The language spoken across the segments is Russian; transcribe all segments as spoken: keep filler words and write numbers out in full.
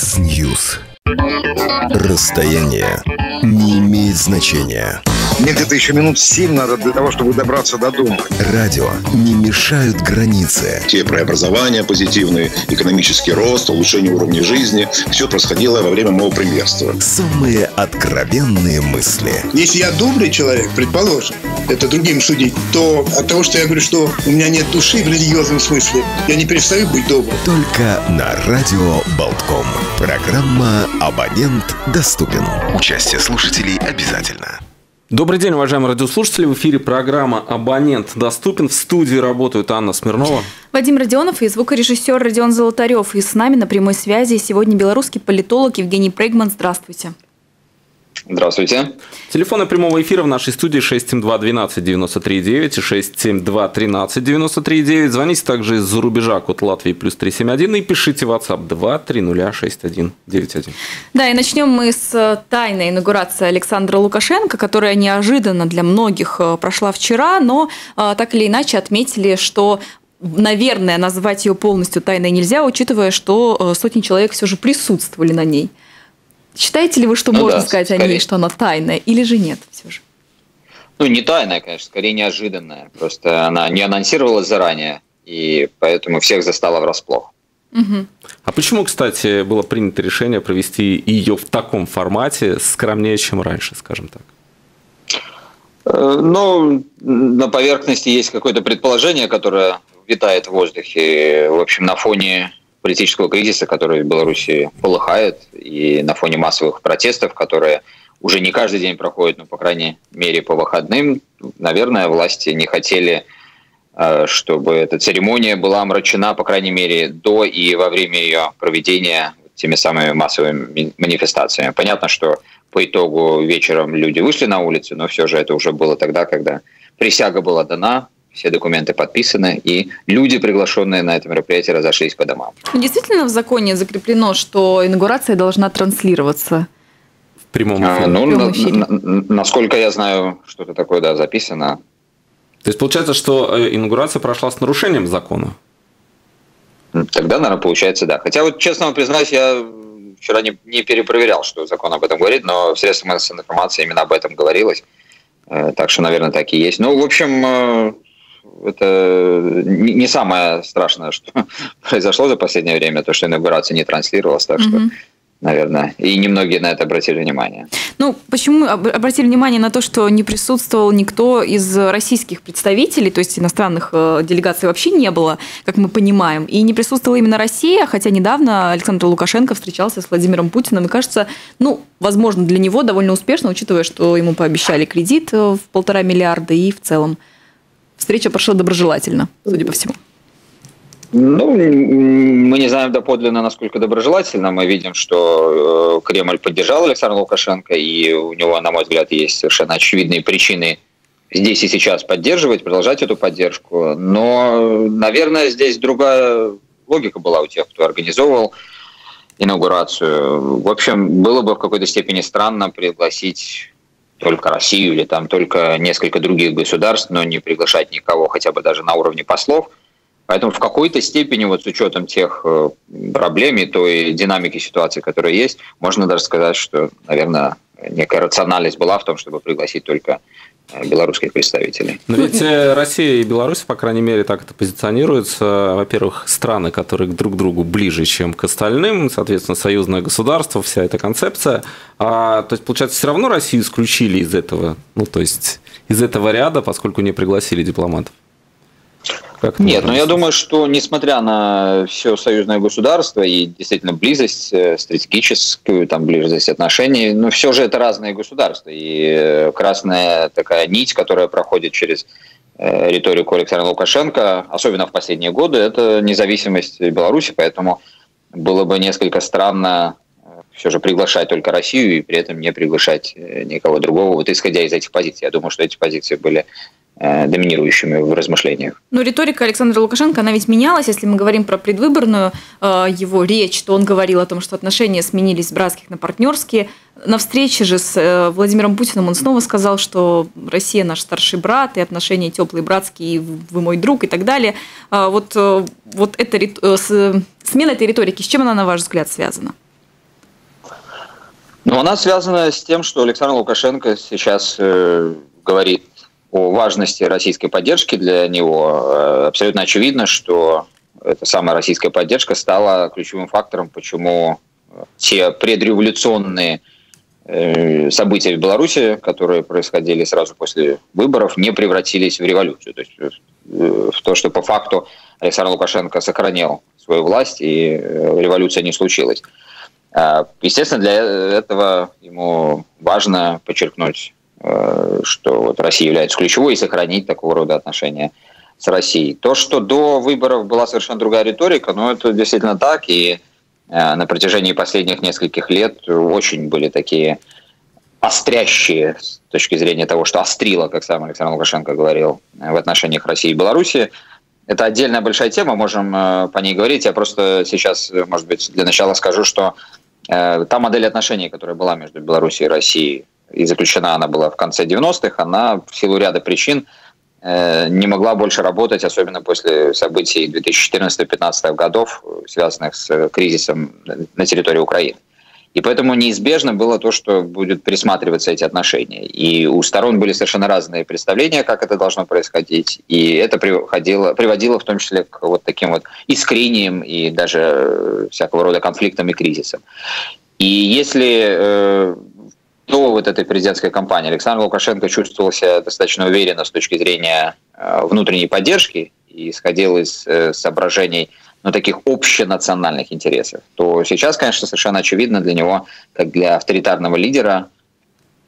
Микс Ньюс. Расстояние не имеет значения. Мне где-то еще минут семь надо для того, чтобы добраться до дома. Радио не мешают границы. Те преобразования позитивные, экономический рост, улучшение уровня жизни. Все происходило во время моего премьерства. Самые откровенные мысли. Если я добрый человек, предположим, это другим судить, то от того, что я говорю, что у меня нет души в религиозном смысле, я не перестаю быть добрым. Только на Радио Балтком. Программа «Абонент доступен». Участие слушателей обязательно. Добрый день, уважаемые радиослушатели. В эфире программа «Абонент доступен». В студии работают Анна Смирнова, Вадим Родионов и звукорежиссер Родион Золотарев. И с нами на прямой связи сегодня белорусский политолог Евгений Прейгерман. Здравствуйте. Здравствуйте. Телефоны прямого эфира в нашей студии шесть семь два один два девять три девять и шесть семь два один три девять три девять. Звоните также из-за рубежа, код Латвии плюс триста семьдесят один, и пишите в WhatsApp два три ноль шесть один девять один. Да, и начнем мы с тайной инаугурации Александра Лукашенко, которая неожиданно для многих прошла вчера, но так или иначе отметили, что... Наверное, назвать ее полностью тайной нельзя, учитывая, что сотни человек все же присутствовали на ней. Считаете ли вы, что ну можно да, сказать скорее. о ней, что она тайная, или же нет все же? Ну, не тайная, конечно, скорее неожиданная. Просто она не анонсировалась заранее, и поэтому всех застала врасплох. Угу. А почему, кстати, было принято решение провести ее в таком формате, скромнее, чем раньше, скажем так? Ну, на поверхности есть какое-то предположение, которое витает в воздухе, в общем, на фоне... политического кризиса, который в Беларуси полыхает, и на фоне массовых протестов, которые уже не каждый день проходят, но, по крайней мере, по выходным, наверное, власти не хотели, чтобы эта церемония была омрачена, по крайней мере, до и во время ее проведения теми самыми массовыми манифестациями. Понятно, что по итогу вечером люди вышли на улицу, но все же это уже было тогда, когда присяга была дана, все документы подписаны, и люди, приглашенные на это мероприятие, разошлись по домам. Действительно в законе закреплено, что инаугурация должна транслироваться в прямом эфире? А, ну, в прямом эфире. На, на, насколько я знаю, что-то такое да, записано. То есть получается, что инаугурация прошла с нарушением закона? Тогда, наверное, получается, да. Хотя, вот, честно признаюсь, я вчера не, не перепроверял, что закон об этом говорит, но в средствах массовой информации именно об этом говорилось. Так что, наверное, так и есть. Ну, в общем... Это не самое страшное, что произошло за последнее время, то, что инаугурация не транслировалась, так что, mm-hmm. наверное, и немногие на это обратили внимание. Ну, почему обратили внимание на то, что не присутствовал никто из российских представителей, то есть иностранных делегаций вообще не было, как мы понимаем, и не присутствовала именно Россия, хотя недавно Александр Лукашенко встречался с Владимиром Путиным, и кажется, ну, возможно, для него довольно успешно, учитывая, что ему пообещали кредит в полтора миллиарда и в целом. Встреча прошла доброжелательно, судя по всему. Ну, мы не знаем доподлинно, насколько доброжелательно. Мы видим, что Кремль поддержал Александра Лукашенко, и у него, на мой взгляд, есть совершенно очевидные причины здесь и сейчас поддерживать, продолжать эту поддержку. Но, наверное, здесь другая логика была у тех, кто организовывал инаугурацию. В общем, было бы в какой-то степени странно пригласить... только Россию или там только несколько других государств, но не приглашать никого хотя бы даже на уровне послов. Поэтому в какой-то степени, вот с учетом тех проблем и той динамики ситуации, которая есть, можно даже сказать, что, наверное, некая рациональность была в том, чтобы пригласить только белорусских представителей. Но ведь Россия и Беларусь, по крайней мере, так это позиционируется. Во-первых, страны, которые друг к другу ближе, чем к остальным, соответственно, союзное государство, вся эта концепция. А, то есть, получается, все равно Россию исключили из этого, ну, то есть, из этого ряда, поскольку не пригласили дипломатов. Как Нет, но я думаю, что несмотря на все союзное государство и действительно близость, стратегическую там, близость отношений, но все же это разные государства. И красная такая нить, которая проходит через риторику Александра Лукашенко, особенно в последние годы, это независимость Беларуси, поэтому было бы несколько странно все же приглашать только Россию и при этом не приглашать никого другого, вот исходя из этих позиций. Я думаю, что эти позиции были... доминирующими в размышлениях. Но риторика Александра Лукашенко, она ведь менялась. Если мы говорим про предвыборную э, его речь, то он говорил о том, что отношения сменились с братских на партнерские. На встрече же с э, Владимиром Путиным он снова сказал, что Россия наш старший брат, и отношения теплые, братские, и вы мой друг, и так далее. А вот, э, вот эта, э, смена этой риторики, с чем она, на ваш взгляд, связана? Но она связана с тем, что Александр Лукашенко сейчас э, говорит о важности российской поддержки для него. Абсолютно очевидно, что эта самая российская поддержка стала ключевым фактором, почему те предреволюционные события в Беларуси, которые происходили сразу после выборов, не превратились в революцию. То есть в то, что по факту Александр Лукашенко сохранил свою власть, и революция не случилась. Естественно, для этого ему важно подчеркнуть, что вот Россия является ключевой, и сохранить такого рода отношения с Россией. То, что до выборов была совершенно другая риторика, ну, это действительно так, и на протяжении последних нескольких лет очень были такие острящие, с точки зрения того, что острило, как сам Александр Лукашенко говорил, в отношениях России и Беларуси. Это отдельная большая тема, можем по ней говорить. Я просто сейчас, может быть, для начала скажу, что та модель отношений, которая была между Беларусью и Россией, и заключена она была в конце девяностых, она в силу ряда причин не могла больше работать, особенно после событий две тысячи четырнадцатого — две тысячи пятнадцатого годов, связанных с кризисом на территории Украины. И поэтому неизбежно было то, что будут пересматриваться эти отношения. И у сторон были совершенно разные представления, как это должно происходить. И это приводило, приводило в том числе к вот таким вот искрениям и даже всякого рода конфликтам и кризисам. И если до вот этой президентской кампании Александр Лукашенко чувствовал себя достаточно уверенно с точки зрения внутренней поддержки и исходил из соображений, ну, таких общенациональных интересов, то сейчас, конечно, совершенно очевидно для него, как для авторитарного лидера,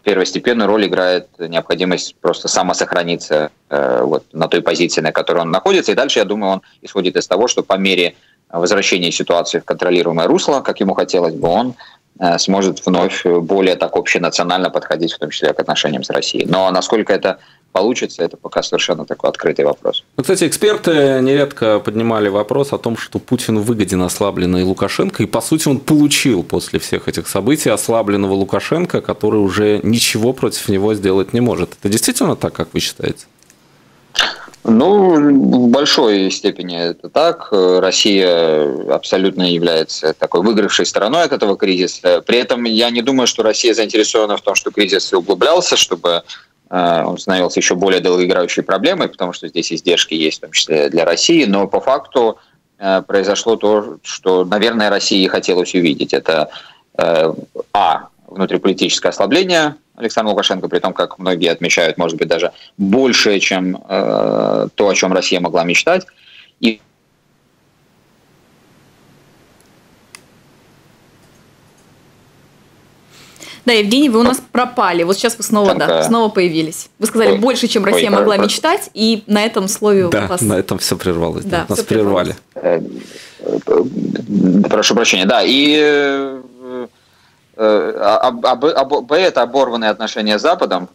первостепенную роль играет необходимость просто самосохраниться э, вот, на той позиции, на которой он находится. И дальше, я думаю, он исходит из того, что по мере возвращения ситуации в контролируемое русло, как ему хотелось бы, он э, сможет вновь более так общенационально подходить, в том числе к отношениям с Россией. Но насколько это получится, это пока совершенно такой открытый вопрос. Ну, кстати, эксперты нередко поднимали вопрос о том, что Путин выгоден ослабленный Лукашенко, и, по сути, он получил после всех этих событий ослабленного Лукашенко, который уже ничего против него сделать не может. Это действительно так, как вы считаете? Ну, в большой степени это так. Россия абсолютно является такой выигравшей стороной от этого кризиса. При этом я не думаю, что Россия заинтересована в том, что кризис углублялся, чтобы он становился еще более долгоиграющей проблемой, потому что здесь издержки есть, в том числе для России. Но по факту произошло то, что, наверное, России хотелось увидеть. Это а. внутриполитическое ослабление Александра Лукашенко, при том, как многие отмечают, может быть, даже больше, чем то, о чем Россия могла мечтать. И да, Евгений, вы у нас пропали. Вот сейчас вы снова, да, снова появились. Вы сказали ой, больше, чем Россия ой, могла ой, мечтать, и на этом слове да, у вас... на этом все прервалось. Да, да, нас все прервали. Прервалось. Прошу прощения. Да, и об, об, об, это оборванные отношения с Западом,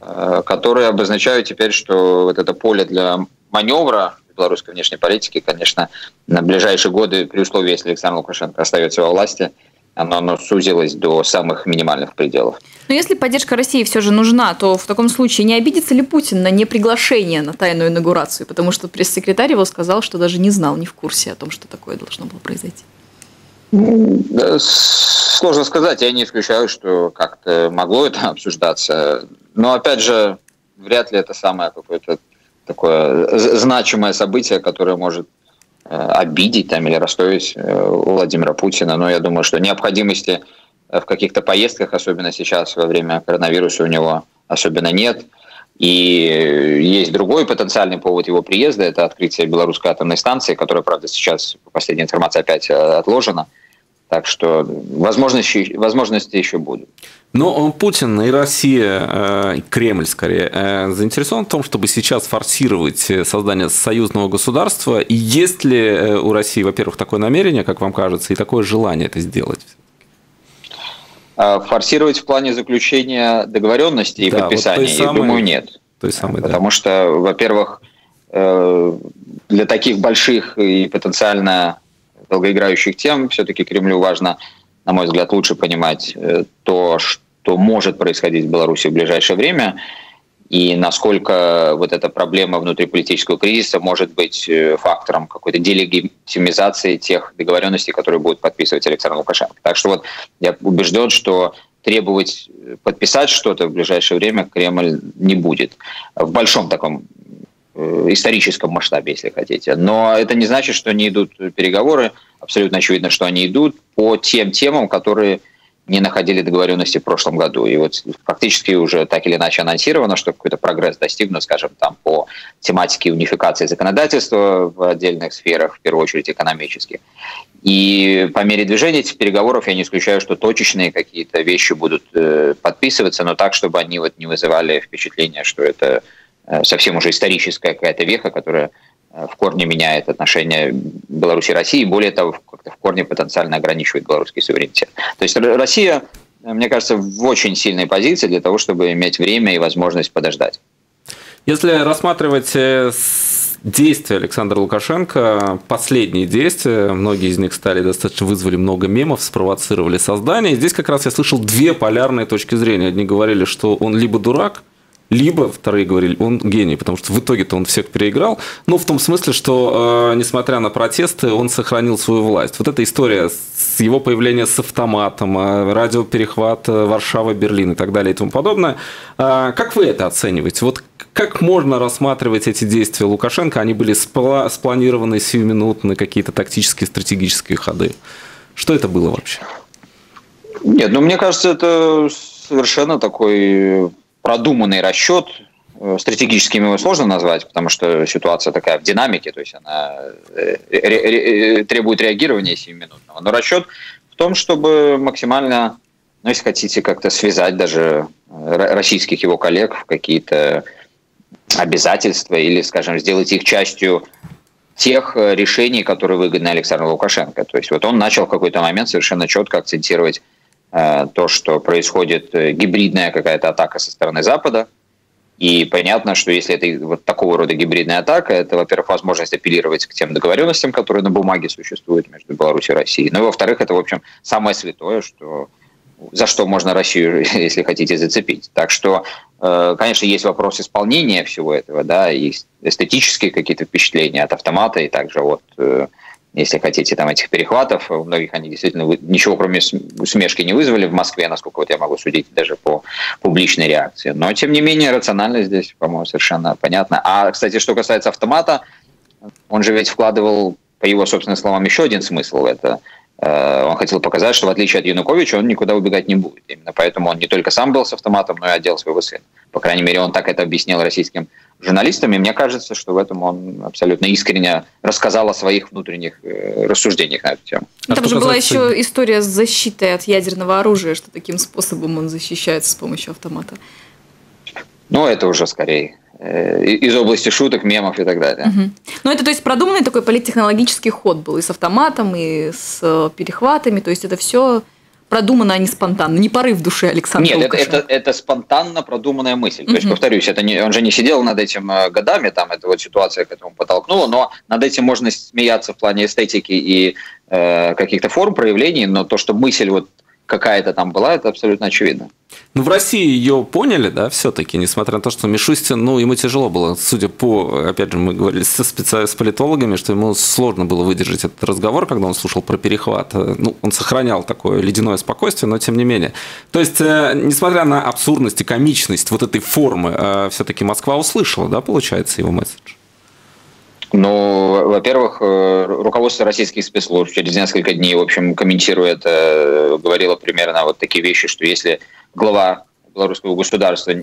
которые обозначают теперь, что вот это поле для маневра белорусской внешней политики, конечно, на ближайшие годы, при условии, если Александр Лукашенко остается во власти, Оно, оно сузилось до самых минимальных пределов. Но если поддержка России все же нужна, то в таком случае не обидится ли Путин на неприглашение на тайную инаугурацию? Потому что пресс-секретарь его сказал, что даже не знал, не в курсе о том, что такое должно было произойти. Сложно сказать, я не исключаю, что как-то могло это обсуждаться. Но опять же, вряд ли это самое какое-то такое значимое событие, которое может обидеть там или расстроить Владимира Путина. Но я думаю, что необходимости в каких-то поездках, особенно сейчас во время коронавируса, у него особенно нет. И есть другой потенциальный повод его приезда – это открытие белорусской атомной станции, которая, правда, сейчас, по последней информации, опять отложена. Так что возможности, возможности еще будут. Но Путин и Россия, и Кремль скорее, заинтересован в том, чтобы сейчас форсировать создание союзного государства. И есть ли у России, во-первых, такое намерение, как вам кажется, и такое желание это сделать? Форсировать в плане заключения договоренности и да, подписания, вот самой, я думаю, нет. Той самой, Потому да. что, во-первых, для таких больших и потенциально долгоиграющих тем все-таки Кремлю важно, на мой взгляд, лучше понимать то, что может происходить в Беларуси в ближайшее время, и насколько вот эта проблема внутриполитического кризиса может быть фактором какой-то делегитимизации тех договоренностей, которые будет подписывать Александр Лукашенко. Так что вот я убежден, что требовать подписать что-то в ближайшее время Кремль не будет. В большом таком историческом масштабе, если хотите. Но это не значит, что не идут переговоры. Абсолютно очевидно, что они идут по тем темам, которые не находили договоренности в прошлом году. И вот фактически уже так или иначе анонсировано, что какой-то прогресс достигнут, скажем, там по тематике унификации законодательства в отдельных сферах, в первую очередь экономически. И по мере движения этих переговоров я не исключаю, что точечные какие-то вещи будут э, подписываться, но так, чтобы они вот не вызывали впечатления, что это э, совсем уже историческая какая-то веха, которая э, в корне меняет отношения Беларуси и России, и более того, как-то в корне потенциально ограничивает белорусский суверенитет. То есть Россия, мне кажется, в очень сильной позиции для того, чтобы иметь время и возможность подождать. Если рассматривать действия Александра Лукашенко, последние действия, многие из них стали достаточно, вызвали много мемов, спровоцировали создание. И здесь как раз я слышал две полярные точки зрения. Одни говорили, что он либо дурак, либо, вторые говорили, он гений, потому что в итоге-то он всех переиграл. Ну, в том смысле, что, э, несмотря на протесты, он сохранил свою власть. Вот эта история с его появлением с автоматом, э, радиоперехват э, Варшава, Берлин и так далее и тому подобное. Э, как вы это оцениваете? Вот как можно рассматривать эти действия Лукашенко? Они были спла- спланированы сиюминутно, какие-то тактические, стратегические ходы. Что это было вообще? Нет, ну, мне кажется, это совершенно такой... продуманный расчет, стратегическим его сложно назвать, потому что ситуация такая в динамике, то есть она требует реагирования сиюминутного. Но расчет в том, чтобы максимально, ну, если хотите, как-то связать даже российских его коллег в какие-то обязательства или, скажем, сделать их частью тех решений, которые выгодны Александру Лукашенко. То есть вот он начал в какой-то момент совершенно четко акцентировать то, что происходит гибридная какая-то атака со стороны Запада. И понятно, что если это вот такого рода гибридная атака, это, во-первых, возможность апеллировать к тем договоренностям, которые на бумаге существуют между Беларусью и Россией. Ну и, во-вторых, это, в общем, самое святое, что, за что можно Россию, если хотите, зацепить. Так что, конечно, есть вопрос исполнения всего этого, да, и эстетические какие-то впечатления от автомата и также от... если хотите, там этих перехватов. У многих они действительно ничего, кроме усмешки, не вызвали в Москве, насколько вот я могу судить даже по публичной реакции. Но, тем не менее, рационально здесь, по-моему, совершенно понятно. А, кстати, что касается автомата, он же ведь вкладывал, по его собственным словам, еще один смысл в это. Он хотел показать, что в отличие от Януковича он никуда убегать не будет. Именно поэтому он не только сам был с автоматом, но и отдел своего сына. По крайней мере, он так это объяснил российским журналистам. И мне кажется, что в этом он абсолютно искренне рассказал о своих внутренних рассуждениях на эту тему. А там же была еще история с защитой от ядерного оружия, что таким способом он защищается с помощью автомата. Ну, это уже скорее из области шуток, мемов и так далее. Угу. Ну, это, то есть, продуманный такой политтехнологический ход был и с автоматом, и с перехватами. То есть, это все продумано, а не спонтанно. Не порыв души Александра Лукашенко. Нет, это, это, это спонтанно продуманная мысль. Угу. То есть, повторюсь, это не, он же не сидел над этим годами, там, эта вот ситуация к этому подтолкнула, но над этим можно смеяться в плане эстетики и э, каких-то форм проявлений, но то, что мысль вот какая-то там была, это абсолютно очевидно. Ну, в России ее поняли, да, все-таки, несмотря на то, что Мишустин, ну, ему тяжело было, судя по, опять же, мы говорили со специалистами, с политологами, что ему сложно было выдержать этот разговор, когда он слушал про перехват. Ну, он сохранял такое ледяное спокойствие, но тем не менее. То есть, несмотря на абсурдность и комичность вот этой формы, все-таки Москва услышала, да, получается, его месседж? Ну, во-первых, руководство российских спецслужб через несколько дней, в общем, комментируя это, говорило примерно вот такие вещи, что если глава белорусского государства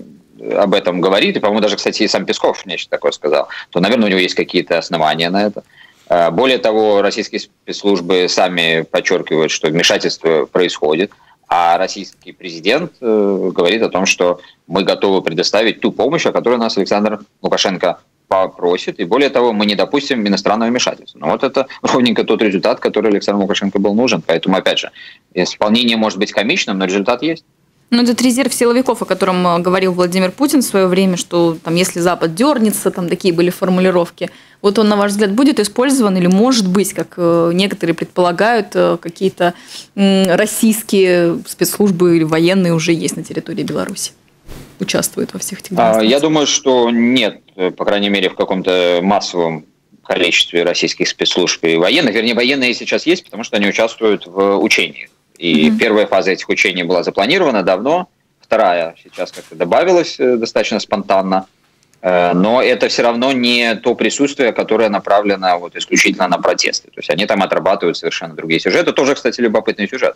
об этом говорит, и, по-моему, даже, кстати, и сам Песков нечто такое сказал, то, наверное, у него есть какие-то основания на это. Более того, российские спецслужбы сами подчеркивают, что вмешательство происходит. А российский президент говорит о том, что мы готовы предоставить ту помощь, о которой нас Александр Лукашенко попросит. И более того, мы не допустим иностранного вмешательства. Но вот это ровненько тот результат, который Александру Лукашенко был нужен. Поэтому, опять же, исполнение может быть комичным, но результат есть. Ну, этот резерв силовиков, о котором говорил Владимир Путин в свое время, что там, если Запад дернется, там такие были формулировки. Вот он, на ваш взгляд, будет использован или, может быть, как некоторые предполагают, какие-то российские спецслужбы или военные уже есть на территории Беларуси, участвуют во всех этих демонстрациях? Я думаю, что нет, по крайней мере, в каком-то массовом количестве российских спецслужб и военных. Вернее, военные сейчас есть, потому что они участвуют в учениях. И mm-hmm. первая фаза этих учений была запланирована давно, вторая сейчас как-то добавилась достаточно спонтанно. Но это все равно не то присутствие, которое направлено вот исключительно на протесты. То есть они там отрабатывают совершенно другие сюжеты. Тоже, кстати, любопытный сюжет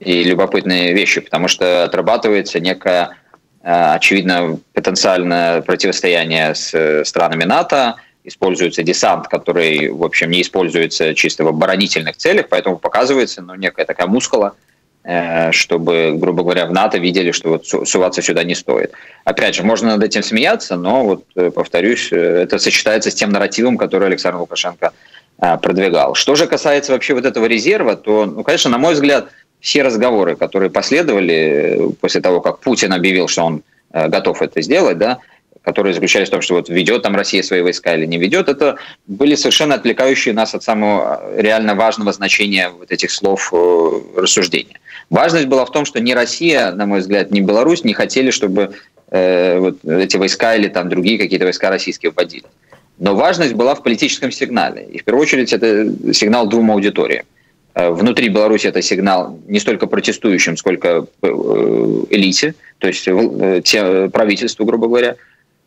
и любопытные вещи, потому что отрабатывается некое, очевидно, потенциальное противостояние с странами НАТО, используется десант, который, в общем, не используется чисто в оборонительных целях, поэтому показывается, ну, некая такая мускула, чтобы, грубо говоря, в НАТО видели, что вот суваться сюда не стоит. Опять же, можно над этим смеяться, но, вот, повторюсь, это сочетается с тем нарративом, который Александр Лукашенко продвигал. Что же касается вообще вот этого резерва, то, ну, конечно, на мой взгляд, все разговоры, которые последовали после того, как Путин объявил, что он готов это сделать, да, которые заключались в том, что вот ведет там Россия свои войска или не ведет, это были совершенно отвлекающие нас от самого реально важного значения вот этих слов рассуждения. Важность была в том, что ни Россия, на мой взгляд, ни Беларусь не хотели, чтобы э, вот эти войска или там другие какие-то войска российские вводили. Но важность была в политическом сигнале. И в первую очередь это сигнал двум аудиториям. Внутри Беларуси это сигнал не столько протестующим, сколько элите, то есть те, правительству, грубо говоря.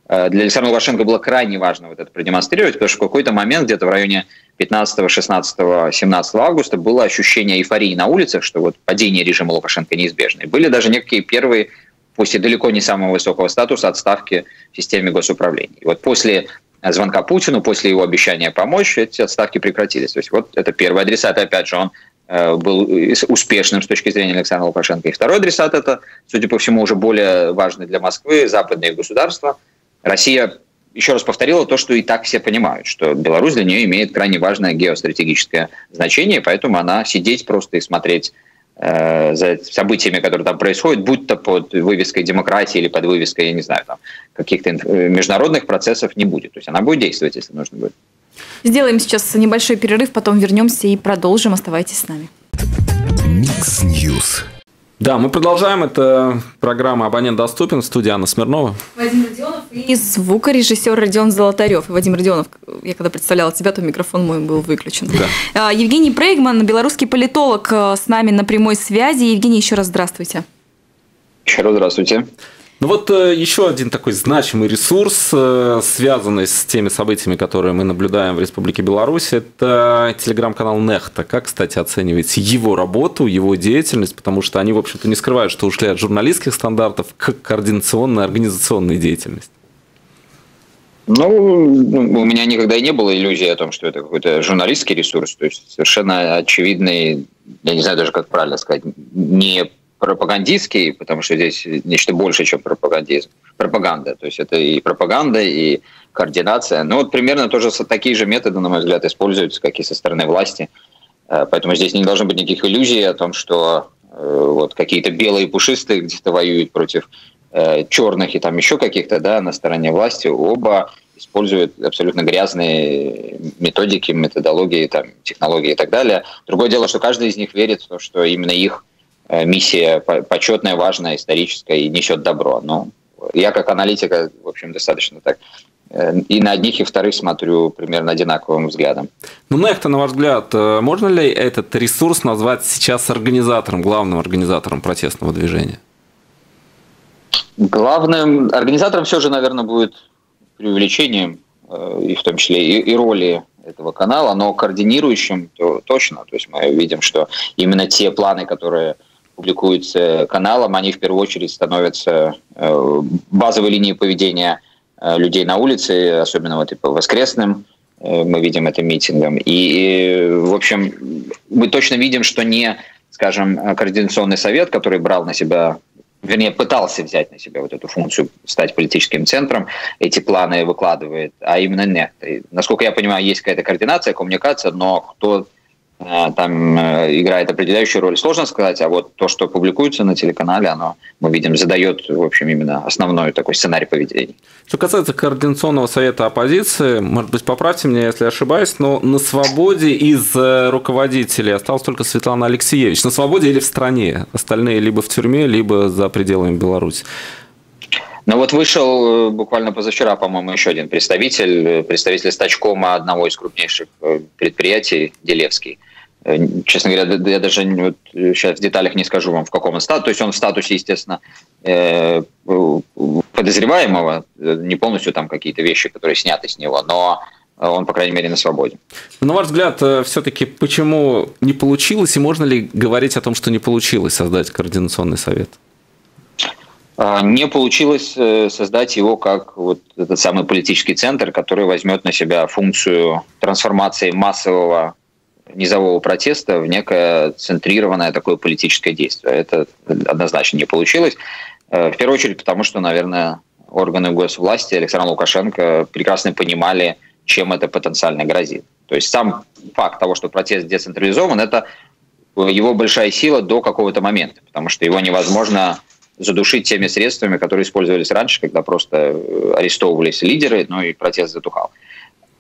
Для Александра Лукашенко было крайне важно вот это продемонстрировать, потому что в какой-то момент, где-то в районе пятнадцатого, шестнадцатого, семнадцатого августа, было ощущение эйфории на улицах, что вот падение режима Лукашенко неизбежно. И были даже некие первые, пусть и далеко не самого высокого статуса, отставки в системе госуправления. И вот после звонка Путину, после его обещания помочь, эти отставки прекратились. То есть вот это первый адресат, опять же, он был успешным с точки зрения Александра Лукашенко. И второй адресат — это, судя по всему, уже более важный для Москвы, западные государства. Россия, еще раз повторила, то, что и так все понимают, что Беларусь для нее имеет крайне важное геостратегическое значение, поэтому она сидеть просто и смотреть э, за событиями, которые там происходят, будь то под вывеской демократии или под вывеской, я не знаю, там, каких-то международных процессов не будет. То есть она будет действовать, если нужно будет. Сделаем сейчас небольшой перерыв, потом вернемся и продолжим. Оставайтесь с нами. Микс Ньюс. Да, мы продолжаем. Это программа «Абонент доступен». Студия Анна Смирнова. Вадим Родионов и звукорежиссер Родион Золотарев. И Вадим Родионов, я когда представляла тебя, то микрофон мой был выключен. Да. Евгений Прейгерман, белорусский политолог, с нами на прямой связи. Евгений, еще раз здравствуйте. Еще раз здравствуйте. Ну вот еще один такой значимый ресурс, связанный с теми событиями, которые мы наблюдаем в Республике Беларусь, это телеграм-канал Нехта. Как, кстати, оцениваете его работу, его деятельность? Потому что они, в общем-то, не скрывают, что ушли от журналистских стандартов к координационной, организационной деятельности. Ну, у меня никогда и не было иллюзии о том, что это какой-то журналистский ресурс. То есть совершенно очевидный, я не знаю даже, как правильно сказать, не пропагандистский, потому что здесь нечто больше, чем пропагандизм. Пропаганда, то есть это и пропаганда, и координация. Ну вот примерно тоже такие же методы, на мой взгляд, используются, как и со стороны власти. Поэтому здесь не должно быть никаких иллюзий о том, что вот какие-то белые пушистые где-то воюют против черных и там еще каких-то, да, на стороне власти. Оба используют абсолютно грязные методики, методологии, там, технологии и так далее. Другое дело, что каждый из них верит в то, что именно их миссия почетная, важная, историческая и несет добро. Но я как аналитика, в общем, достаточно так и на одних, и вторых смотрю примерно одинаковым взглядом. Ну, Нехта, на ваш взгляд, можно ли этот ресурс назвать сейчас организатором, главным организатором протестного движения? Главным организатором все же, наверное, будет преувеличением, и в том числе и, и роли этого канала, но координирующим то точно. То есть мы видим, что именно те планы, которые публикуются каналом, они в первую очередь становятся базовой линией поведения людей на улице, особенно вот и по воскресным, мы видим это митингом. И, в общем, мы точно видим, что не, скажем, Координационный совет, который брал на себя, вернее, пытался взять на себя вот эту функцию, стать политическим центром, эти планы выкладывает, а именно нет. И, насколько я понимаю, есть какая-то координация, коммуникация, но кто там играет определяющую роль, сложно сказать, а вот то, что публикуется на телеканале, оно, мы видим, задает, в общем, именно основной такой сценарий поведения. Что касается Координационного совета оппозиции, может быть, поправьте меня, если ошибаюсь, но на свободе из руководителей осталась только Светлана Алексеевич. На свободе или в стране? Остальные либо в тюрьме, либо за пределами Беларуси. Ну вот вышел буквально позавчера, по-моему, еще один представитель, представитель стачкома одного из крупнейших предприятий, Делевский. Честно говоря, я даже вот сейчас в деталях не скажу вам, в каком он статусе. То есть он в статусе, естественно, подозреваемого, не полностью там какие-то вещи, которые сняты с него, но он, по крайней мере, на свободе. На ваш взгляд, все-таки почему не получилось, и можно ли говорить о том, что не получилось создать Координационный совет? Не получилось создать его как вот этот самый политический центр, который возьмет на себя функцию трансформации массового низового протеста в некое центрированное такое политическое действие. Это однозначно не получилось. В первую очередь потому, что, наверное, органы госвласти Александра Лукашенко прекрасно понимали, чем это потенциально грозит. То есть сам факт того, что протест децентрализован, это его большая сила до какого-то момента, потому что его невозможно задушить теми средствами, которые использовались раньше, когда просто арестовывались лидеры, ну и протест затухал.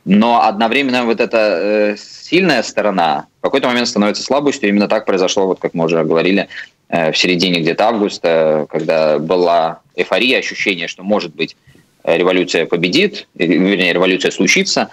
Но одновременно вот эта сильная сторона в какой-то момент становится слабостью. Именно так произошло, вот как мы уже говорили, в середине где-то августа, когда была эйфория, ощущение, что, может быть, революция победит, вернее, революция случится.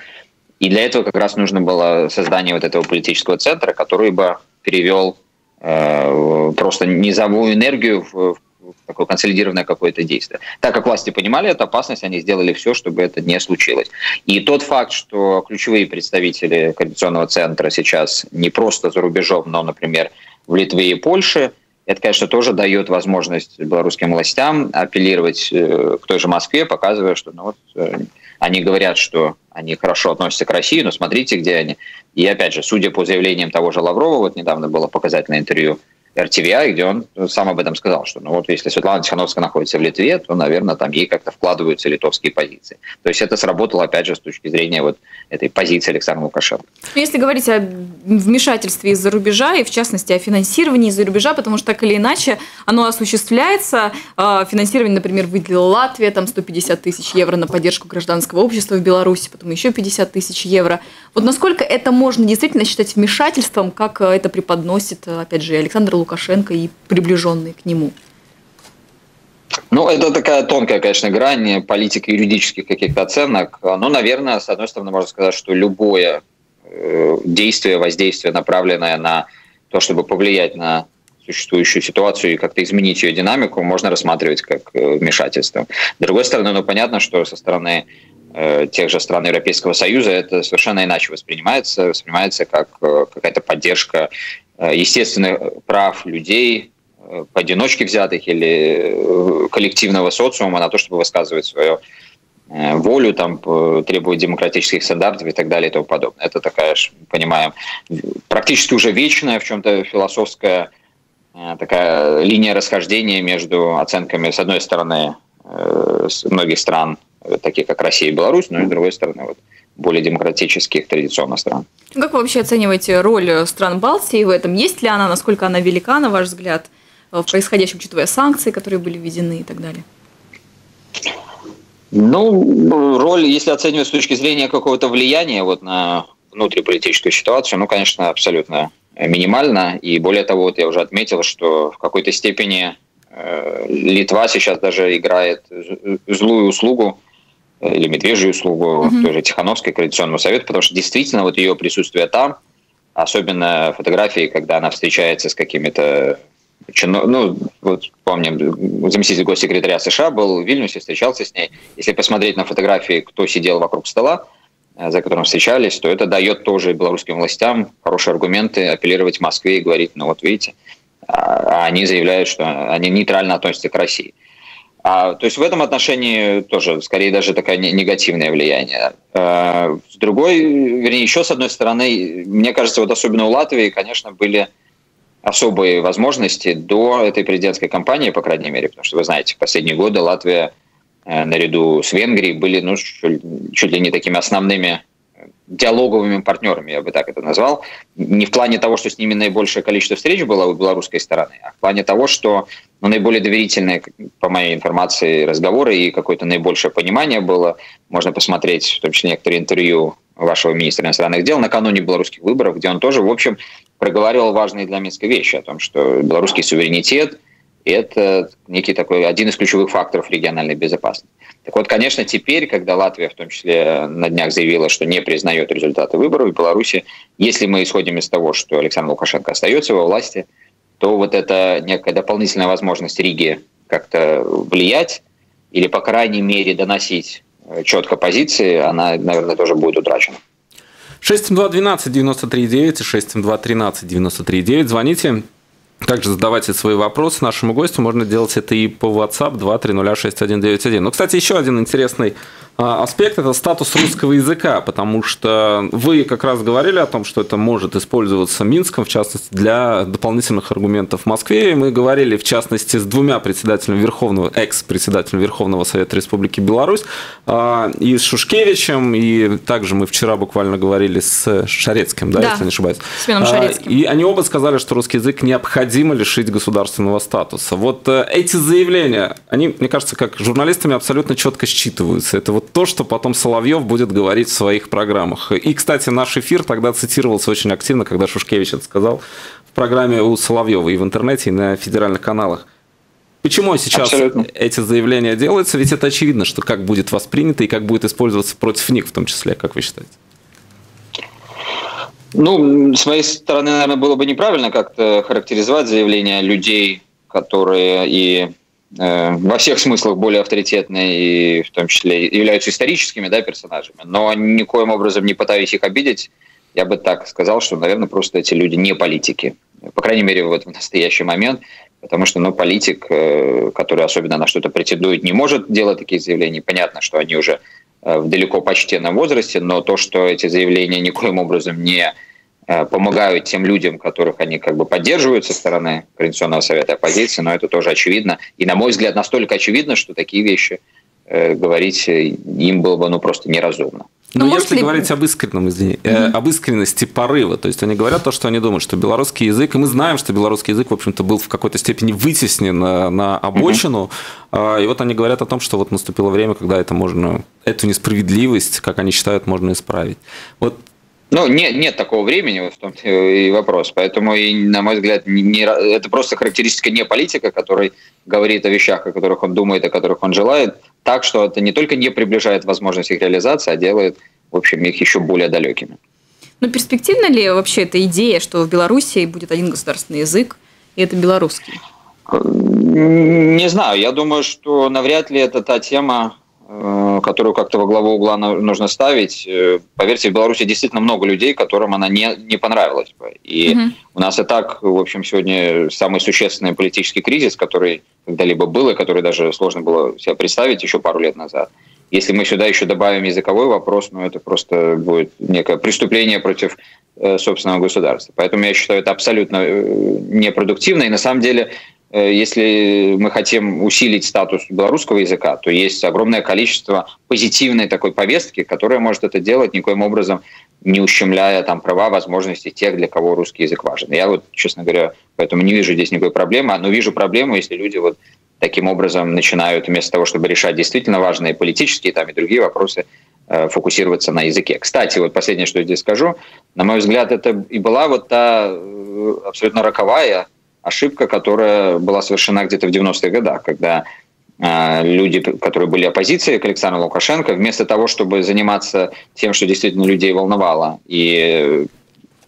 И для этого как раз нужно было создание вот этого политического центра, который бы перевел э, просто низовую энергию в, в такое консолидированное какое-то действие. Так как власти понимали эту опасность, они сделали все, чтобы это не случилось. И тот факт, что ключевые представители Координационного центра сейчас не просто за рубежом, но, например, в Литве и Польше, это, конечно, тоже дает возможность белорусским властям апеллировать к той же Москве, показывая, что ну, вот, они говорят, что они хорошо относятся к России, но смотрите, где они. И опять же, судя по заявлениям того же Лаврова, вот недавно было показательное интервью эр ти ви ай, где он сам об этом сказал, что ну, вот, если Светлана Тихановская находится в Литве, то, наверное, там ей как-то вкладываются литовские позиции. То есть это сработало, опять же, с точки зрения вот этой позиции Александра Лукашенко. Если говорить о вмешательстве из-за рубежа, и в частности о финансировании из-за рубежа, потому что так или иначе оно осуществляется, финансирование, например, выделила Латвия, там сто пятьдесят тысяч евро на поддержку гражданского общества в Беларуси, потом еще пятьдесят тысяч евро. Вот насколько это можно действительно считать вмешательством, как это преподносит, опять же, Александр Лукашенко, Лукашенко и приближенные к нему? Ну, это такая тонкая, конечно, грань политики юридических каких-то оценок. Но, наверное, с одной стороны, можно сказать, что любое действие, воздействие, направленное на то, чтобы повлиять на существующую ситуацию и как-то изменить ее динамику, можно рассматривать как вмешательство. С другой стороны, ну, понятно, что со стороны тех же стран Европейского Союза это совершенно иначе воспринимается, воспринимается как какая-то поддержка естественных прав людей, поодиночке взятых или коллективного социума на то, чтобы высказывать свою волю, там, требовать демократических стандартов и так далее и тому подобное. Это такая, понимаем, практически уже вечная, в чем-то философская такая линия расхождения между оценками, с одной стороны, многих стран, таких как Россия и Беларусь, но и с другой стороны, вот, более демократических традиционных стран. Как вы вообще оцениваете роль стран Балтии в этом? Есть ли она, насколько она велика, на ваш взгляд, в происходящем, учитывая санкции, которые были введены и так далее? Ну, роль, если оценивать с точки зрения какого-то влияния вот на внутриполитическую ситуацию, ну, конечно, абсолютно минимально. И более того, вот я уже отметил, что в какой-то степени Литва сейчас даже играет злую услугу или медвежью услугу mm-hmm. той же Тихановской, Координационного совета, потому что действительно вот ее присутствие там, особенно фотографии, когда она встречается с какими-то чино... ну, вот помним, заместитель госсекретаря США был в Вильнюсе, встречался с ней. Если посмотреть на фотографии, кто сидел вокруг стола, за которым встречались, то это дает тоже белорусским властям хорошие аргументы апеллировать в Москве и говорить, ну вот видите, а они заявляют, что они нейтрально относятся к России. А, то есть в этом отношении тоже, скорее, даже такое негативное влияние. А, с другой, вернее, еще с одной стороны, мне кажется, вот особенно у Латвии, конечно, были особые возможности до этой президентской кампании, по крайней мере, потому что, вы знаете, в последние годы Латвия наряду с Венгрией были ну, чуть ли не такими основными диалоговыми партнерами, я бы так это назвал. Не в плане того, что с ними наибольшее количество встреч было у белорусской стороны, а в плане того, что ну, наиболее доверительные, по моей информации, разговоры и какое-то наибольшее понимание было. Можно посмотреть, в том числе, некоторые интервью вашего министра иностранных дел накануне белорусских выборов, где он тоже, в общем, проговаривал важные для Минска вещи о том, что белорусский суверенитет, это некий такой один из ключевых факторов региональной безопасности. Так вот, конечно, теперь, когда Латвия в том числе на днях заявила, что не признает результаты выборов в Беларуси, если мы исходим из того, что Александр Лукашенко остается во власти, то вот это некая дополнительная возможность Риге как-то влиять или, по крайней мере, доносить четко позиции, она, наверное, тоже будет утрачена. шесть семь два один два девять три девять и шесть семь два один три девять три девять. Звоните. Также задавайте свои вопросы нашему гостю. Можно делать это и по WhatsApp два три ноль шесть один девять один. Но, кстати, еще один интересный аспект – это статус русского языка, потому что вы как раз говорили о том, что это может использоваться Минском, в частности, для дополнительных аргументов в Москве. И мы говорили, в частности, с двумя председателями Верховного, экс-председателем Верховного Совета Республики Беларусь, и с Шушкевичем, и также мы вчера буквально говорили с Шарецким, да, да, если не ошибаюсь. С Мином Шарецким. И они оба сказали, что русский язык необходимо лишить государственного статуса. Вот эти заявления, они, мне кажется, как журналистами абсолютно четко считываются. Это вот то, что потом Соловьев будет говорить в своих программах. И, кстати, наш эфир тогда цитировался очень активно, когда Шушкевич это сказал, в программе у Соловьева и в интернете, и на федеральных каналах. Почему сейчас Абсолютно. эти заявления делаются? Ведь это очевидно, что как будет воспринято и как будет использоваться против них в том числе, как вы считаете? Ну, с моей стороны, наверное, было бы неправильно как-то характеризовать заявления людей, которые и... во всех смыслах более авторитетные и в том числе являются историческими, да, персонажами, но никоим образом не пытаюсь их обидеть. Я бы так сказал, что, наверное, просто эти люди не политики. По крайней мере, вот в настоящий момент, потому что, ну, политик, который особенно на что-то претендует, не может делать таких заявлений. Понятно, что они уже в далеко почтенном возрасте, но то, что эти заявления никоим образом не помогают тем людям, которых они как бы поддерживают со стороны Координационного совета оппозиции, но это тоже очевидно. И, на мой взгляд, настолько очевидно, что такие вещи э, говорить им было бы ну, просто неразумно. Но ну, если ли... говорить об, искреннем, извини, э, об искренности порыва, то есть они говорят то, что они думают, что белорусский язык, и мы знаем, что белорусский язык, в общем-то, был в какой-то степени вытеснен на, на обочину, mm-hmm. э, и вот они говорят о том, что вот наступило время, когда это можно, эту несправедливость, как они считают, можно исправить. Вот. Ну, нет, нет такого времени, в том и вопрос. Поэтому, и, на мой взгляд, не, это просто характеристика не политика, который говорит о вещах, о которых он думает, о которых он желает, так, что это не только не приближает возможность их реализации, а делает, в общем, их еще более далекими. Ну, перспективна ли вообще эта идея, что в Беларуси будет один государственный язык, и это белорусский? Не знаю. Я думаю, что навряд ли это та тема, которую как-то во главу угла нужно ставить. Поверьте, в Беларуси действительно много людей, которым она не, не понравилась бы. И mm-hmm. у нас и так, в общем, сегодня самый существенный политический кризис, который когда-либо был, и который даже сложно было себе представить еще пару лет назад. Если мы сюда еще добавим языковой вопрос, ну это просто будет некое преступление против э, собственного государства. Поэтому я считаю, это абсолютно э, непродуктивно. И на самом деле... Если мы хотим усилить статус белорусского языка, то есть огромное количество позитивной такой повестки, которая может это делать, никоим образом не ущемляя там права, возможности тех, для кого русский язык важен. Я вот, честно говоря, поэтому не вижу здесь никакой проблемы, но вижу проблему, если люди вот таким образом начинают вместо того, чтобы решать действительно важные политические там и другие вопросы, фокусироваться на языке. Кстати, вот последнее, что я здесь скажу, на мой взгляд, это и была вот та абсолютно роковая ошибка, которая была совершена где-то в девяностых годах, когда э, люди, которые были оппозицией к Александру Лукашенко, вместо того, чтобы заниматься тем, что действительно людей волновало, и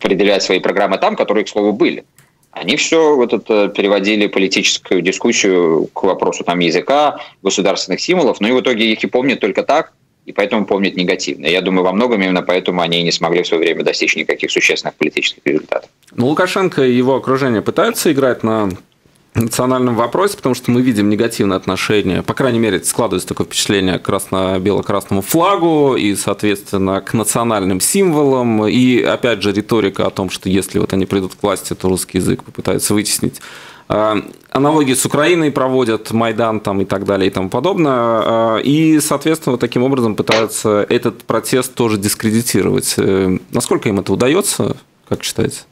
определять свои программы там, которые, к слову, были, они все вот это переводили политическую дискуссию к вопросу там, языка, государственных символов, но и в итоге их и помнят только так, и поэтому помнят негативно. Я думаю, во многом именно поэтому они не смогли в свое время достичь никаких существенных политических результатов. Но Лукашенко и его окружение пытаются играть на национальном вопросе, потому что мы видим негативное отношение, по крайней мере, складывается такое впечатление к красно-бело-красному флагу и, соответственно, к национальным символам. И, опять же, риторика о том, что если вот они придут к власти, то русский язык попытаются вытеснить. Аналогии с Украиной проводят, Майдан там и так далее и тому подобное. И, соответственно, вот таким образом пытаются этот протест тоже дискредитировать. Насколько им это удается, как считаете?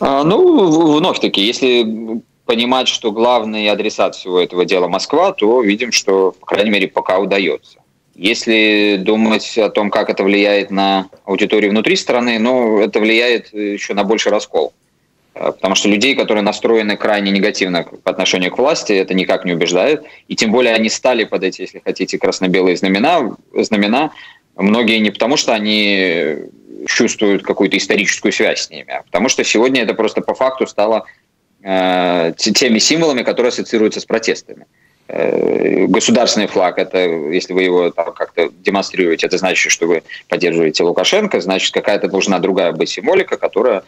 Ну, вновь-таки, если понимать, что главный адресат всего этого дела Москва, то видим, что, по крайней мере, пока удается. Если думать о том, как это влияет на аудиторию внутри страны, ну, это влияет еще на больший раскол. Потому что людей, которые настроены крайне негативно по отношению к власти, это никак не убеждает. И тем более они стали под эти, если хотите, красно-белые знамена, знамена. Многие не потому, что они чувствуют какую-то историческую связь с ними, а потому что сегодня это просто по факту стало э, теми символами, которые ассоциируются с протестами. Э, государственный флаг, это, если вы его там как-то демонстрируете, это значит, что вы поддерживаете Лукашенко, значит, какая-то должна другая быть символика, которая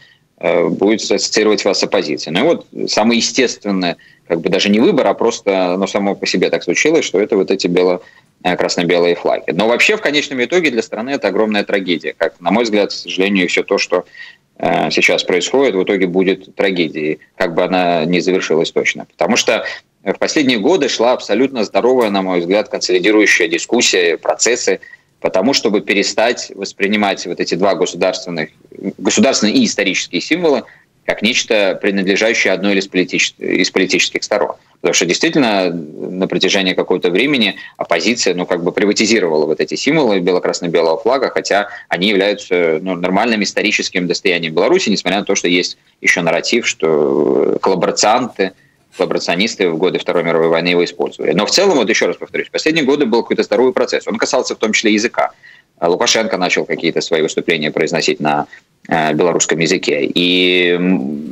будет ассоциировать вас с оппозицией. Ну и вот самое естественное, как бы даже не выбор, а просто оно само по себе так случилось, что это вот эти бело, красно-белые флаги. Но вообще в конечном итоге для страны это огромная трагедия. Как, на мой взгляд, к сожалению, все то, что э, сейчас происходит, в итоге будет трагедией, как бы она ни завершилась точно. Потому что в последние годы шла абсолютно здоровая, на мой взгляд, консолидирующая дискуссия, процессы, потому чтобы перестать воспринимать вот эти два государственных, государственные и исторические символы как нечто, принадлежащее одной из политических, из политических сторон. Потому что действительно на протяжении какого-то времени оппозиция ну, как бы приватизировала вот эти символы бело-красно-белого флага, хотя они являются ну, нормальным историческим достоянием Беларуси, несмотря на то, что есть еще нарратив, что коллаборационты, коллаборационисты в годы Второй мировой войны его использовали. Но в целом, вот еще раз повторюсь, в последние годы был какой-то здоровый процесс. Он касался в том числе языка. Лукашенко начал какие-то свои выступления произносить на э, белорусском языке. И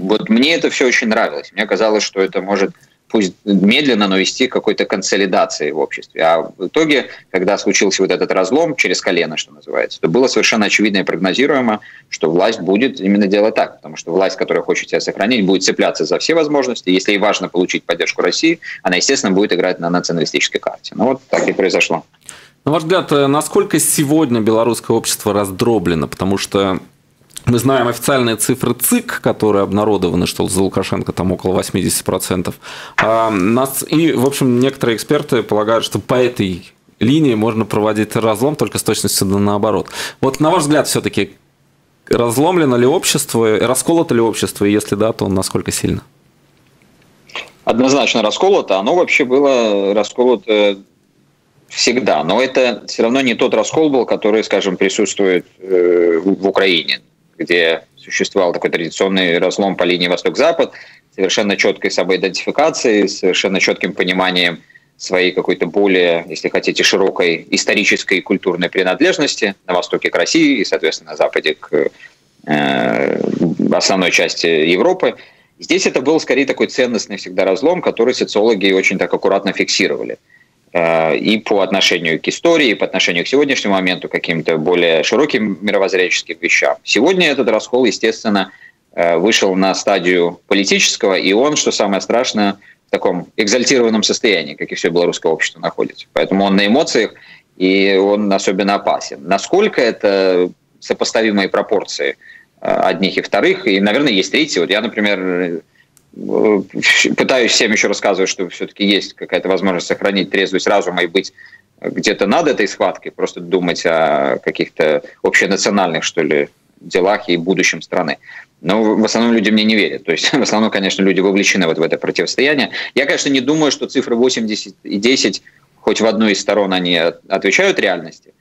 вот мне это все очень нравилось. Мне казалось, что это может, пусть медленно, но вести к какой-то консолидации в обществе. А в итоге, когда случился вот этот разлом через колено, что называется, то было совершенно очевидно и прогнозируемо, что власть будет именно делать так. Потому что власть, которая хочет себя сохранить, будет цепляться за все возможности. Если ей важно получить поддержку России, она, естественно, будет играть на националистической карте. Ну вот так и произошло. На ваш взгляд, насколько сегодня белорусское общество раздроблено? Потому что мы знаем официальные цифры ЦИК, которые обнародованы, что за Лукашенко там около восемьдесят процентов. А нас, и, в общем, некоторые эксперты полагают, что по этой линии можно проводить разлом только с точностью до наоборот. Вот на ваш взгляд, все-таки разломлено ли общество, расколото ли общество, и если да, то насколько сильно? Однозначно расколото. Оно вообще было расколото всегда, но это все равно не тот раскол был, который, скажем, присутствует в Украине, где существовал такой традиционный разлом по линии Восток-Запад, совершенно четкой самоидентификацией, совершенно четким пониманием своей какой-то более, если хотите, широкой исторической и культурной принадлежности на востоке к России и, соответственно, на западе к э, основной части Европы. Здесь это был скорее такой ценностный всегда разлом, который социологи очень так аккуратно фиксировали. И по отношению к истории, и по отношению к сегодняшнему моменту, к каким-то более широким мировоззренческим вещам. Сегодня этот раскол, естественно, вышел на стадию политического, и он, что самое страшное, в таком экзальтированном состоянии, как и все белорусское общество находится. Поэтому он на эмоциях, и он особенно опасен. Насколько это сопоставимые пропорции одних и вторых, и, наверное, есть третьи. Вот я, например, пытаюсь всем еще рассказывать, что все-таки есть какая-то возможность сохранить трезвость разума и быть где-то над этой схваткой, просто думать о каких-то общенациональных, что ли, делах и будущем страны. Но в основном люди мне не верят. То есть в основном, конечно, люди вовлечены вот в это противостояние. Я, конечно, не думаю, что цифры восемьдесят и десять, хоть в одной из сторон они отвечают реальности.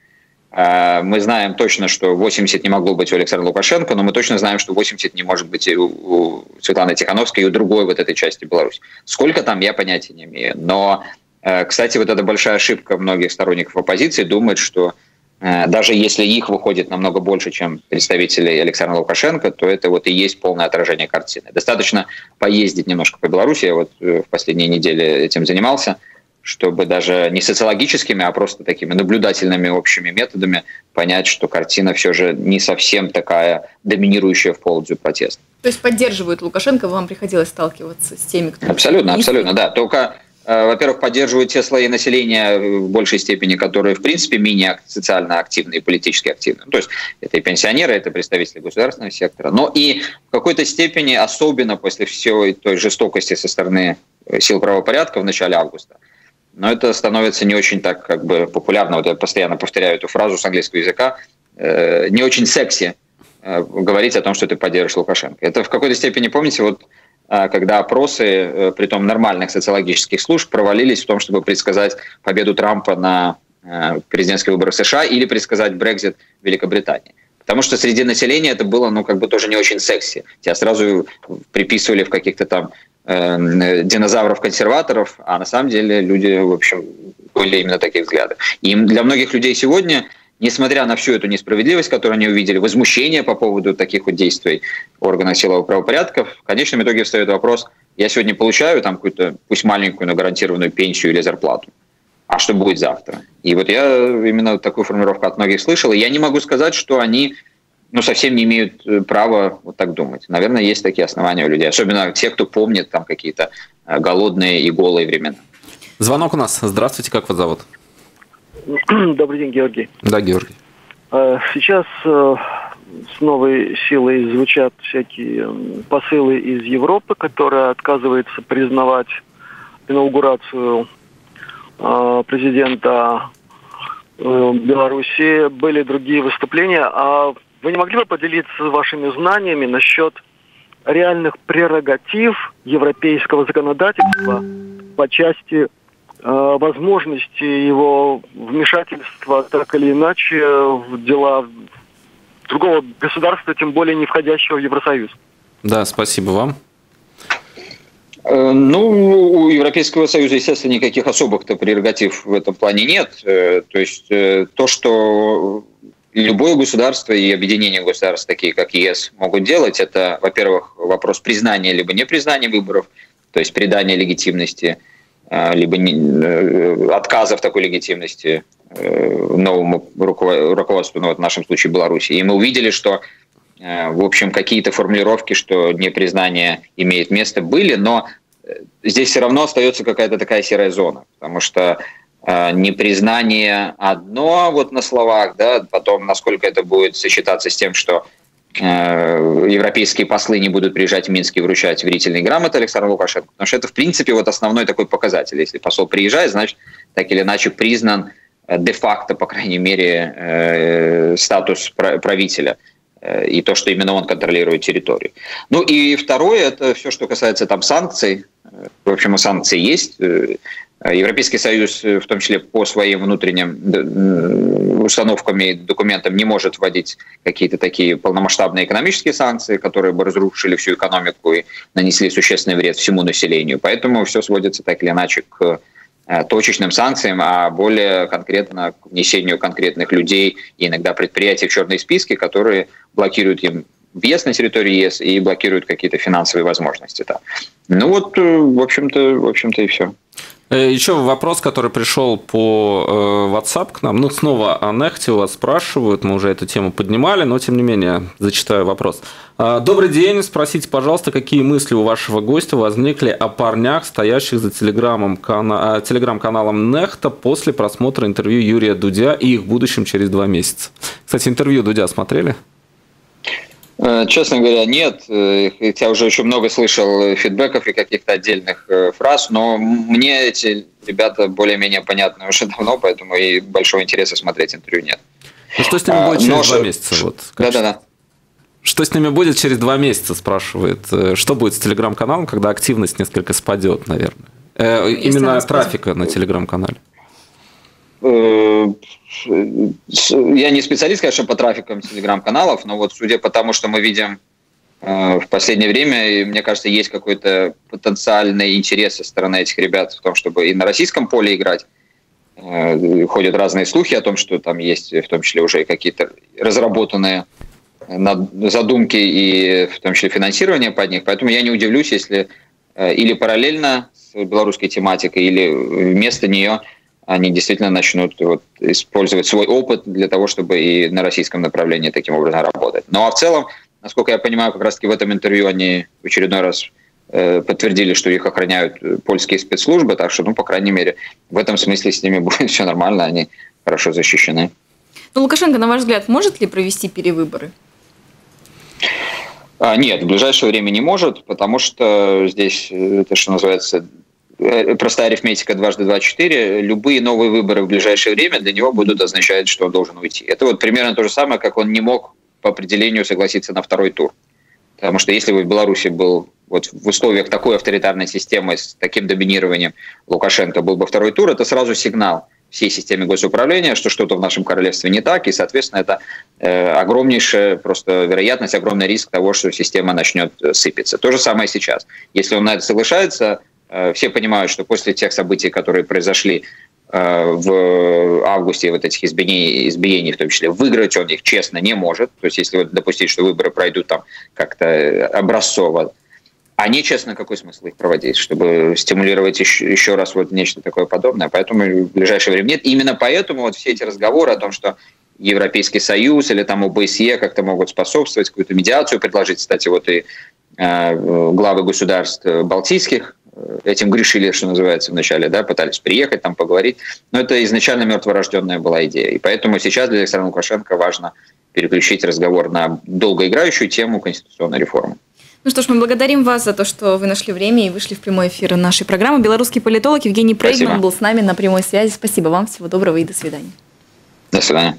Мы знаем точно, что восемьдесят не могло быть у Александра Лукашенко, но мы точно знаем, что восемьдесят не может быть и у Светланы Тихановской, и у другой вот этой части Беларуси. Сколько там, я понятия не имею. Но, кстати, вот эта большая ошибка многих сторонников оппозиции думать, что даже если их выходит намного больше, чем представителей Александра Лукашенко, то это вот и есть полное отражение картины. Достаточно поездить немножко по Беларуси, я вот в последние недели этим занимался, чтобы даже не социологическими, а просто такими наблюдательными общими методами понять, что картина все же не совсем такая доминирующая в пользу протеста. То есть поддерживают Лукашенко, вам приходилось сталкиваться с теми, кто... Абсолютно, абсолютно, да. Только, во-первых, поддерживают те слои населения в большей степени, которые, в принципе, менее социально активны и политически активны. То есть это и пенсионеры, это представители государственного сектора. Но и в какой-то степени, особенно после всей той жестокости со стороны сил правопорядка в начале августа, но это становится не очень так как бы популярно. Вот я постоянно повторяю эту фразу с английского языка. Э, не очень секси э, говорить о том, что ты поддерживаешь Лукашенко. Это в какой-то степени, помните, вот э, когда опросы, э, притом нормальных социологических служб, провалились в том, чтобы предсказать победу Трампа на э, президентских выборах США или предсказать Брексит в Великобритании. Потому что среди населения это было, ну, как бы тоже не очень секси. Тебя сразу приписывали в каких-то там э, динозавров-консерваторов, а на самом деле люди, в общем, были именно такие взгляды. И для многих людей сегодня, несмотря на всю эту несправедливость, которую они увидели, возмущение по поводу таких вот действий органов силового правопорядка, в конечном итоге встает вопрос: я сегодня получаю там какую-то, пусть маленькую, но гарантированную пенсию или зарплату, а что будет завтра? И вот я именно такую формулировку от многих слышал, и я не могу сказать, что они ну, совсем не имеют права вот так думать. Наверное, есть такие основания у людей, особенно те, кто помнит там какие-то голодные и голые времена. Звонок у нас. Здравствуйте, как вас зовут? Добрый день, Георгий. Да, Георгий. Сейчас с новой силой звучат всякие посылы из Европы, которая отказывается признавать инаугурацию президента Беларуси. Были другие выступления. А вы не могли бы поделиться вашими знаниями насчет реальных прерогатив европейского законодательства по части возможности его вмешательства так или иначе в дела другого государства, тем более не входящего в Евросоюз? Да, спасибо вам. Ну, у Европейского Союза, естественно, никаких особых-то прерогатив в этом плане нет. То есть то, что любое государство и объединение государств, такие как ЕС, могут делать, это, во-первых, вопрос признания либо непризнания выборов, то есть придания легитимности, либо отказа в такой легитимности новому руководству, ну, вот в нашем случае Беларуси. И мы увидели, что, в общем, какие-то формулировки, что непризнание имеет место, были, но здесь все равно остается какая-то такая серая зона, потому что непризнание одно вот на словах, да, потом насколько это будет сочетаться с тем, что европейские послы не будут приезжать в Минск и вручать верительные грамоты Александру Лукашенко, потому что это, в принципе, вот основной такой показатель. Если посол приезжает, значит, так или иначе признан де-факто, по крайней мере, статус правителя и то, что именно он контролирует территорию. Ну и второе, это все, что касается там санкций. В общем, санкции есть. Европейский Союз, в том числе по своим внутренним установкам и документам, не может вводить какие-то такие полномасштабные экономические санкции, которые бы разрушили всю экономику и нанесли существенный вред всему населению. Поэтому все сводится так или иначе к точечным санкциям, а более конкретно к внесению конкретных людей и иногда предприятий в черные списки, которые блокируют им въезд на территорию ЕС и блокируют какие-то финансовые возможности. Да. Ну вот, в общем-то, в общем-то и все. Еще вопрос, который пришел по WhatsApp к нам. Ну, снова о Нехте у вас спрашивают, мы уже эту тему поднимали, но, тем не менее, зачитаю вопрос. Добрый день, спросите, пожалуйста, какие мысли у вашего гостя возникли о парнях, стоящих за телеграм-каналом Нехта после просмотра интервью Юрия Дудя и их будущем через два месяца? Кстати, интервью Дудя смотрели? Честно говоря, нет. Я уже очень много слышал фидбэков и каких-то отдельных фраз, но мне эти ребята более-менее понятны уже давно, поэтому и большого интереса смотреть интервью нет. Ну, что с ними будет через но... два месяца? Вот, да-да-да. Что с ними будет через два месяца, спрашивает. Что будет с телеграм-каналом, когда активность несколько спадет, наверное? Э, именно трафика на телеграм-канале. Я не специалист, конечно, по трафикам телеграм-каналов, но вот судя по тому, что мы видим в последнее время, мне кажется, есть какой-то потенциальный интерес со стороны этих ребят в том, чтобы и на российском поле играть. Ходят разные слухи о том, что там есть в том числе уже какие-то разработанные задумки и в том числе финансирование под них. Поэтому я не удивлюсь, если или параллельно с белорусской тематикой, или вместо нее они действительно начнут вот, использовать свой опыт для того, чтобы и на российском направлении таким образом работать. Ну а в целом, насколько я понимаю, как раз-таки в этом интервью они в очередной раз э, подтвердили, что их охраняют польские спецслужбы, так что, ну, по крайней мере, в этом смысле с ними будет все нормально, они хорошо защищены. Но Лукашенко, на ваш взгляд, может ли провести перевыборы? А, нет, в ближайшее время не может, потому что здесь, это что называется... Простая арифметика дважды два четыре. Любые новые выборы в ближайшее время для него будут означать, что он должен уйти. Это вот примерно то же самое, как он не мог по определению согласиться на второй тур. Потому что если бы в Беларуси был вот в условиях такой авторитарной системы с таким доминированием Лукашенко был бы второй тур, это сразу сигнал всей системе госуправления, что что-то в нашем королевстве не так, и, соответственно, это э, огромнейшая просто вероятность, огромный риск того, что система начнет сыпаться. То же самое сейчас. Если он на это соглашается, э, все понимают, что после тех событий, которые произошли э, в августе, вот этих избиений, избиений, в том числе, выиграть он их честно не может. То есть если вот допустить, что выборы пройдут там как-то образцово, а нечестно, какой смысл их проводить, чтобы стимулировать еще, еще раз вот нечто такое подобное? Поэтому в ближайшее время нет. Именно поэтому вот все эти разговоры о том, что Европейский Союз или там ОБСЕ как-то могут способствовать, какую-то медиацию предложить. Кстати, вот и э, главы государств балтийских этим грешили, что называется, вначале, да, пытались приехать, там поговорить. Но это изначально мертворожденная была идея. И поэтому сейчас для Александра Лукашенко важно переключить разговор на долгоиграющую тему конституционной реформы. Ну что ж, мы благодарим вас за то, что вы нашли время и вышли в прямой эфир нашей программы. Белорусский политолог Евгений Прейгерман был с нами на прямой связи. Спасибо вам, всего доброго и до свидания. До свидания.